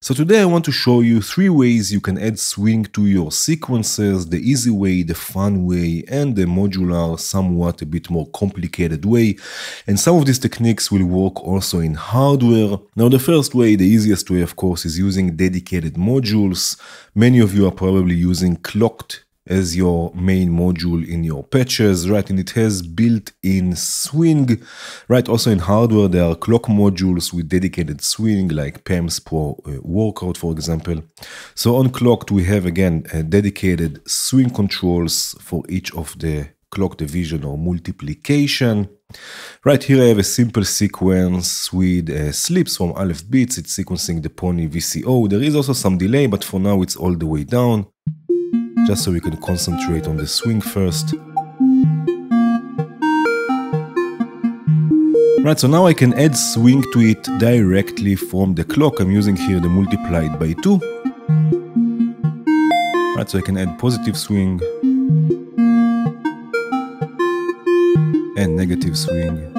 So today I want to show you 3 ways you can add swing to your sequences, the easy way, the fun way, and the modular, somewhat a bit more complicated way. And some of these techniques will work also in hardware. Now the first way, the easiest way of course, is using dedicated modules. Many of you are probably using Clocked as your main module in your patches, right? And it has built-in swing, right? Also in hardware, there are clock modules with dedicated swing, like PEMS Pro Workout, for example. So on Clocked, we have, again, dedicated swing controls for each of the clock division or multiplication. Right here I have a simple sequence with slips from Aleph Beats. It's sequencing the Pony VCO. There is also some delay, but for now it's all the way down, just so we can concentrate on the swing first. Right, so now I can add swing to it directly from the clock. I'm using here the multiplied by 2. Right, so I can add positive swing and negative swing.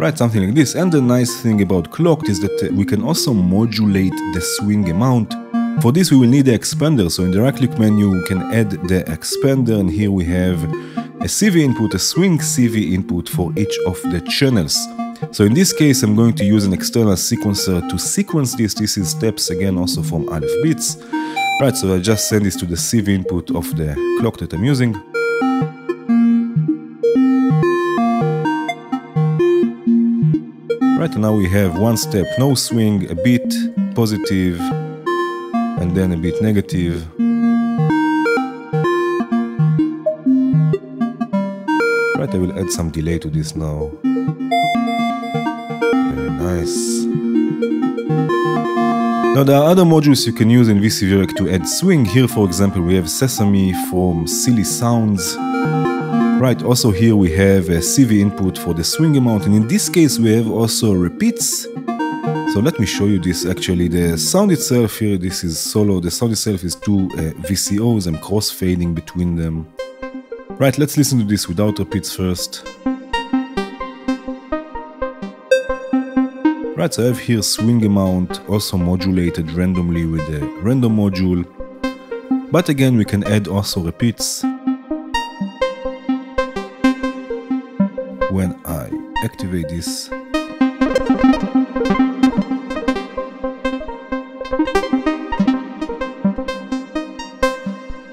Right, something like this. And the nice thing about Clocked is that we can also modulate the swing amount. For this we will need the expander, so in the right click menu we can add the expander, and here we have a CV input, a swing CV input for each of the channels. So in this case I'm going to use an external sequencer to sequence this. This is steps, again, also from Aleph Beats. Right, so I just send this to the CV input of the clock that I'm using. Right, and now we have one step, no swing, a bit positive, and then a bit negative. Right, I will add some delay to this now. Very nice. Now there are other modules you can use in VCV Rack to add swing. Here, for example, we have Sesame from Silly Sounds. Right, also here we have a CV input for the swing amount, and in this case we have also repeats. So let me show you this actually. The sound itself here, this is solo, the sound itself is 2 VCOs, I'm cross-fading between them. Right, let's listen to this without repeats first. Right, so I have here swing amount, also modulated randomly with a random module. But again, we can add also repeats. When I activate this,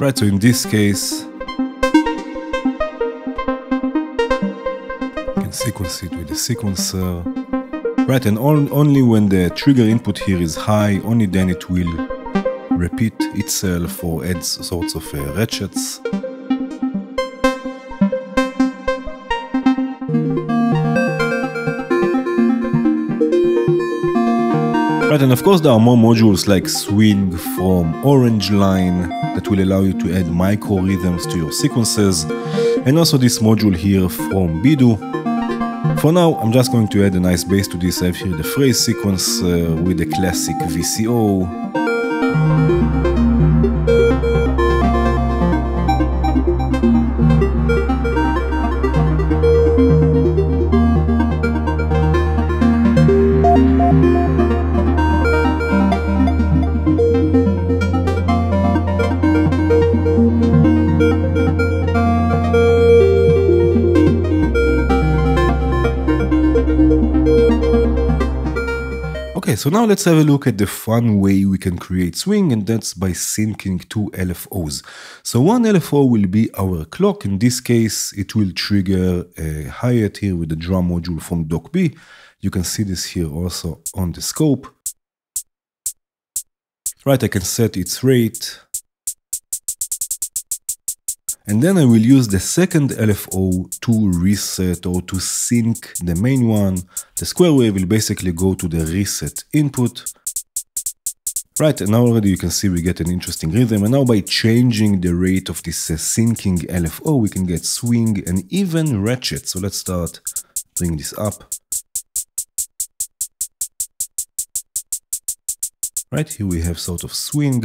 right, so in this case, you can sequence it with the sequencer, right, and only when the trigger input here is high, only then it will repeat itself or add sorts of ratchets. Right, and of course there are more modules like swing from Orange Line that will allow you to add micro rhythms to your sequences, and also this module here from Bidoo. For now I'm just going to add a nice bass to this. I have here the phrase sequence with the classic VCO. Okay, so now let's have a look at the fun way we can create swing, and that's by syncing 2 LFOs. So one LFO will be our clock. In this case, it will trigger a hi-hat here with the drum module from Doc B. You can see this here also on the scope. Right, I can set its rate. And then I will use the second LFO to reset or to sync the main one. The square wave will basically go to the reset input. Right, and now already you can see we get an interesting rhythm. And now by changing the rate of this syncing LFO, we can get swing and even ratchet. So let's start bringing this up. Right, here we have sort of swing.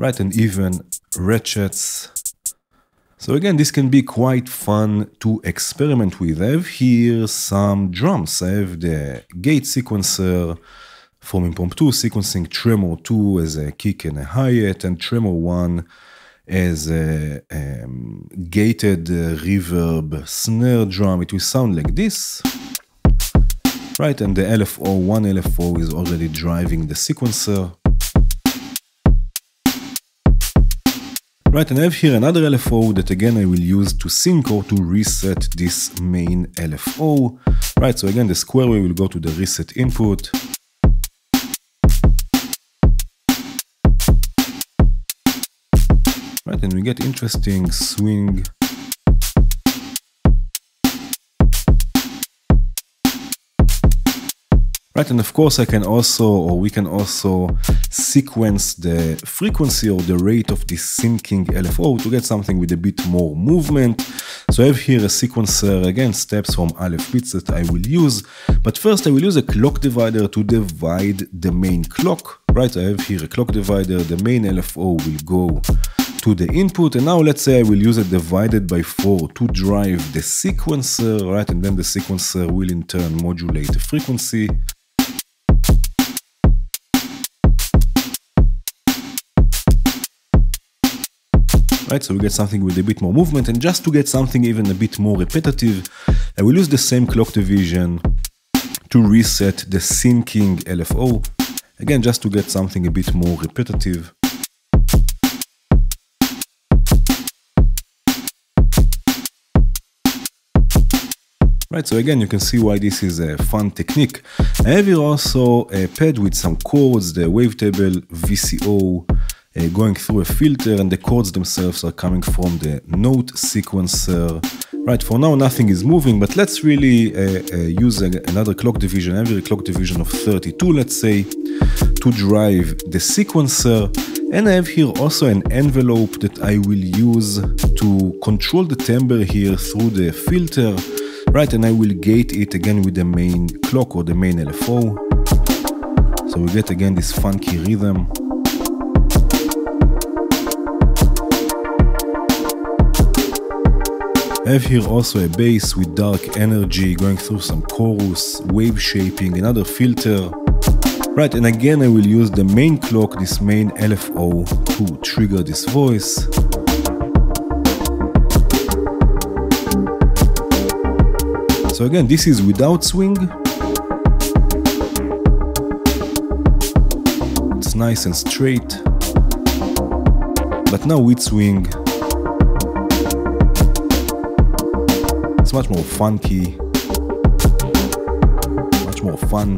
right and even ratchets. So again, this can be quite fun to experiment with. I have here some drums. I have the gate sequencer from Impromptu, sequencing Tremor 2 as a kick and a hi-hat, and Tremor 1 as a gated reverb snare drum. It will sound like this, right? And the LFO, one LFO is already driving the sequencer. Right, and I have here another LFO that again I will use to sync or to reset this main LFO. Right, so again the square wave will go to the reset input. Right, and we get interesting swing. Right, and of course I can also, or we can also sequence the frequency or the rate of this syncing LFO to get something with a bit more movement. So I have here a sequencer, again, steps from Aleph Beats that I will use. But first I will use a clock divider to divide the main clock. Right, I have here a clock divider, the main LFO will go to the input, and now let's say I will use a divided by 4 to drive the sequencer, right, and then the sequencer will in turn modulate the frequency. Right, so we get something with a bit more movement, and just to get something even a bit more repetitive, I will use the same clock division to reset the syncing LFO. Again, just to get something a bit more repetitive. Right, so again, you can see why this is a fun technique. I have here also a pad with some chords, the wavetable VCO going through a filter, and the chords themselves are coming from the note sequencer. Right, for now nothing is moving, but let's really use another clock division, every clock division of 32, let's say, to drive the sequencer. And I have here also an envelope that I will use to control the timbre here through the filter. Right, and I will gate it again with the main clock or the main LFO. So we get again this funky rhythm. I have here also a bass with dark energy going through some chorus, wave shaping, another filter. Right, and again I will use the main clock, this main LFO, to trigger this voice. So again, this is without swing. It's nice and straight. But now with swing, it's much more funky, much more fun.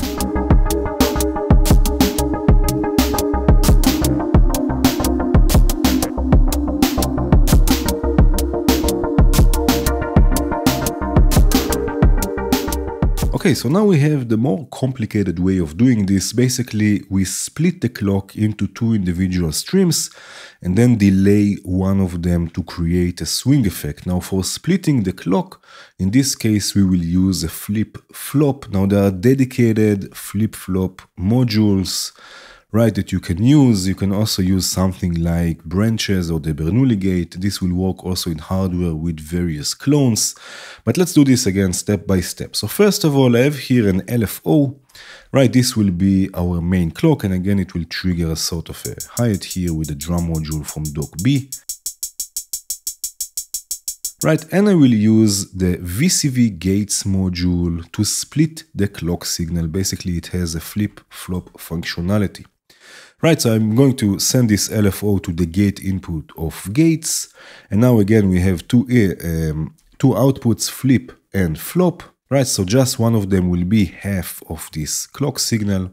Okay, so now we have the more complicated way of doing this. Basically, we split the clock into two individual streams and then delay one of them to create a swing effect. Now, for splitting the clock, in this case, we will use a flip-flop. Now, there are dedicated flip-flop modules, right, that you can use. You can also use something like branches or the Bernoulli gate. This will work also in hardware with various clones. But let's do this again step by step. So first of all, I have here an LFO, right? This will be our main clock. And again, it will trigger a sort of a hi-hat here with a drum module from Doc B. Right, and I will use the VCV gates module to split the clock signal. Basically, it has a flip-flop functionality. Right, so I'm going to send this LFO to the gate input of gates. And now again, we have two outputs, flip and flop. Right, so just one of them will be half of this clock signal.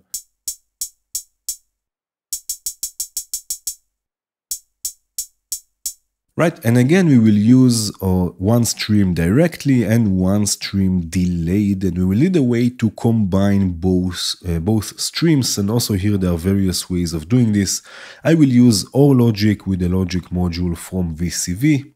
Right, and again, we will use one stream directly and one stream delayed, and we will need a way to combine both streams, and also here there are various ways of doing this. I will use OR logic with the logic module from VCV,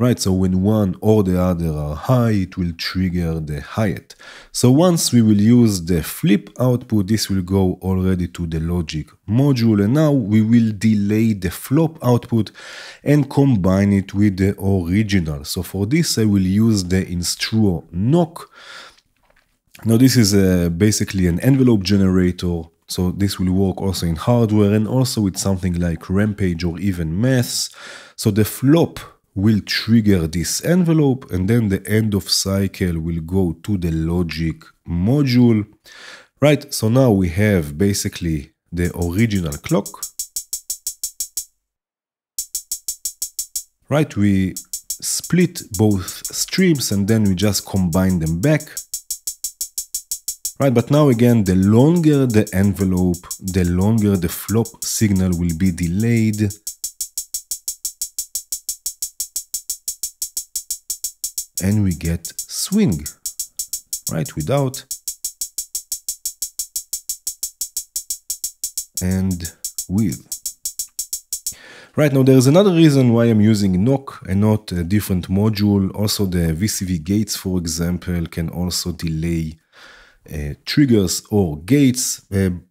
right? So when one or the other are high, it will trigger the hi-hat. So once we will use the flip output, this will go already to the logic module, and now we will delay the flop output and combine it with the original. So for this I will use the Instruo Knock. Now this is basically an envelope generator, so this will work also in hardware and also with something like Rampage or even Maths. So the flop will trigger this envelope, and then the end of cycle will go to the logic module, right? So now we have basically the original clock, right? We split both streams and then we just combine them back. Right, but now again, the longer the envelope, the longer the flop signal will be delayed. And we get swing, right, without. And with. Right, now there's another reason why I'm using Knock and not a different module. Also the VCV gates, for example, can also delay triggers or gates.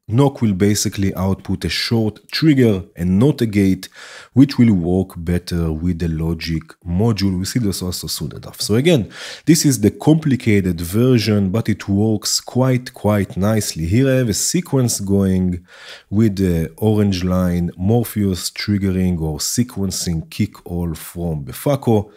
Knock will basically output a short trigger and not a gate, which will work better with the logic module. We see this also soon enough. So again, this is the complicated version, but it works quite nicely. Here I have a sequence going with the Orange Line, Morpheus triggering or sequencing kick all from Befaco.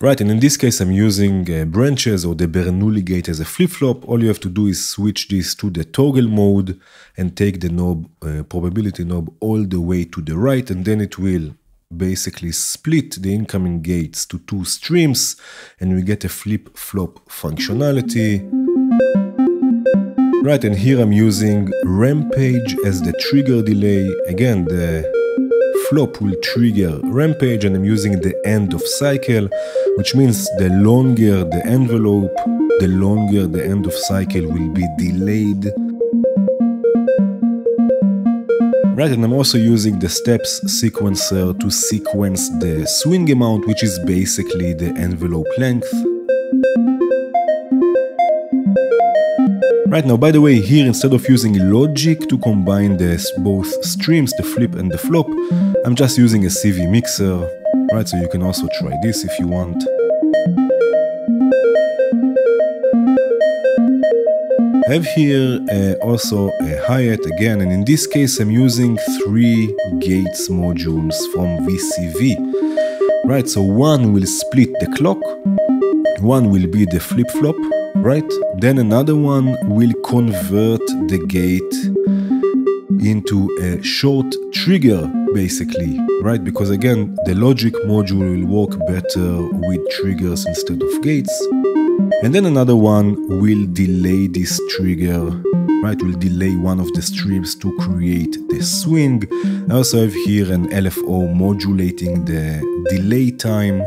Right, and in this case I'm using branches or the Bernoulli gate as a flip-flop. All you have to do is switch this to the toggle mode and take the knob, probability knob, all the way to the right, and then it will basically split the incoming gates to two streams, and we get a flip-flop functionality. Right, and here I'm using Rampage as the trigger delay. Again, the flop will trigger Rampage, and I'm using the end of cycle, which means the longer the envelope, the longer the end of cycle will be delayed. Right, and I'm also using the steps sequencer to sequence the swing amount, which is basically the envelope length. Right, now by the way, here instead of using logic to combine both streams, the flip and the flop, I'm just using a CV mixer, right? So you can also try this if you want. I have here also a hi-hat again, and in this case I'm using three gates modules from VCV. Right, so one will split the clock, one will be the flip-flop, right? Then another one will convert the gate into a short trigger, basically, right? Because again, the logic module will work better with triggers instead of gates. And then another one will delay this trigger, right? Will delay one of the streams to create the swing. I also have here an LFO modulating the delay time,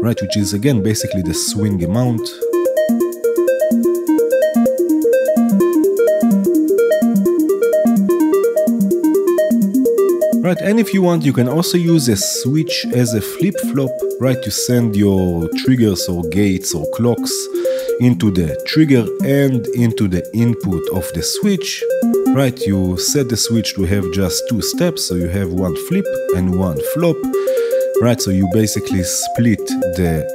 right? Which is again, basically the swing amount. Right, and if you want, you can also use a switch as a flip-flop, right? You send your triggers or gates or clocks into the trigger and into the input of the switch, right? You set the switch to have just two steps, so you have one flip and one flop, right? So you basically split the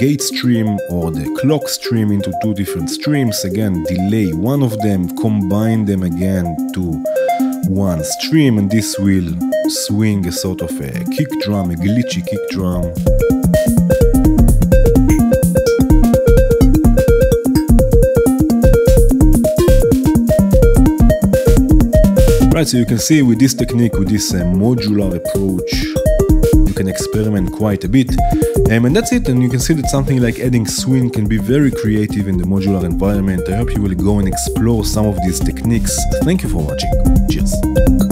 gate stream or the clock stream into two different streams. Again, delay one of them, combine them again to one stream, and this will swing a sort of a kick drum, a glitchy kick drum. Right, so you can see with this technique, with this modular approach, you can experiment quite a bit. And that's it, and you can see that something like adding swing can be very creative in the modular environment. I hope you will go and explore some of these techniques. Thank you for watching. Cheers!